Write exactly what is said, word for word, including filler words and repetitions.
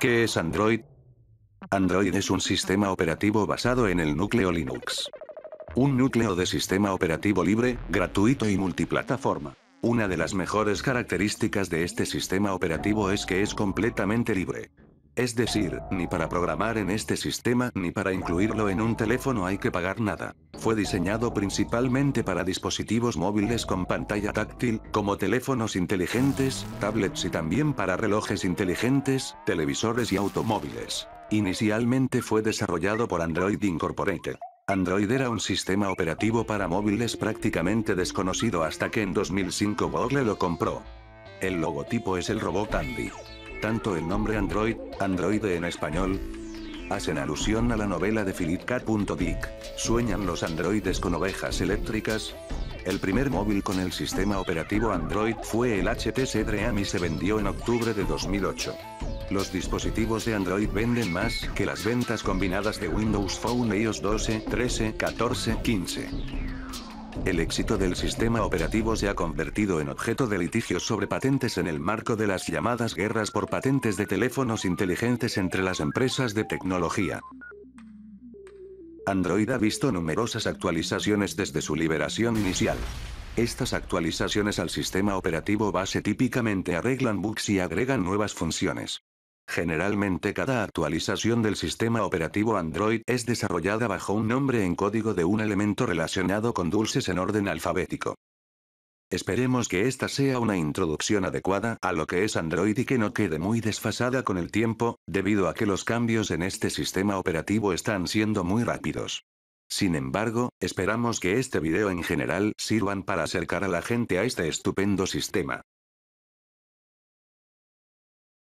¿Qué es Android? Android es un sistema operativo basado en el núcleo Linux. Un núcleo de sistema operativo libre, gratuito y multiplataforma. Una de las mejores características de este sistema operativo es que es completamente libre. Es decir, ni para programar en este sistema ni para incluirlo en un teléfono hay que pagar nada. Fue diseñado principalmente para dispositivos móviles con pantalla táctil, como teléfonos inteligentes, tablets y también para relojes inteligentes, televisores y automóviles. Inicialmente fue desarrollado por Android Incorporated. Android era un sistema operativo para móviles prácticamente desconocido hasta que en dos mil cinco Google lo compró. El logotipo es el robot Andy. Tanto el nombre Android, androide en español, hacen alusión a la novela de Philip K. Dick. ¿Sueñan los androides con ovejas eléctricas? El primer móvil con el sistema operativo Android fue el H T C Dream y se vendió en octubre de dos mil ocho. Los dispositivos de Android venden más que las ventas combinadas de Windows Phone, iOS doce, trece, catorce, quince. El éxito del sistema operativo se ha convertido en objeto de litigios sobre patentes en el marco de las llamadas guerras por patentes de teléfonos inteligentes entre las empresas de tecnología. Android ha visto numerosas actualizaciones desde su liberación inicial. Estas actualizaciones al sistema operativo base típicamente arreglan bugs y agregan nuevas funciones. Generalmente cada actualización del sistema operativo Android es desarrollada bajo un nombre en código de un elemento relacionado con dulces en orden alfabético. Esperemos que esta sea una introducción adecuada a lo que es Android y que no quede muy desfasada con el tiempo, debido a que los cambios en este sistema operativo están siendo muy rápidos. Sin embargo, esperamos que este video en general sirvan para acercar a la gente a este estupendo sistema.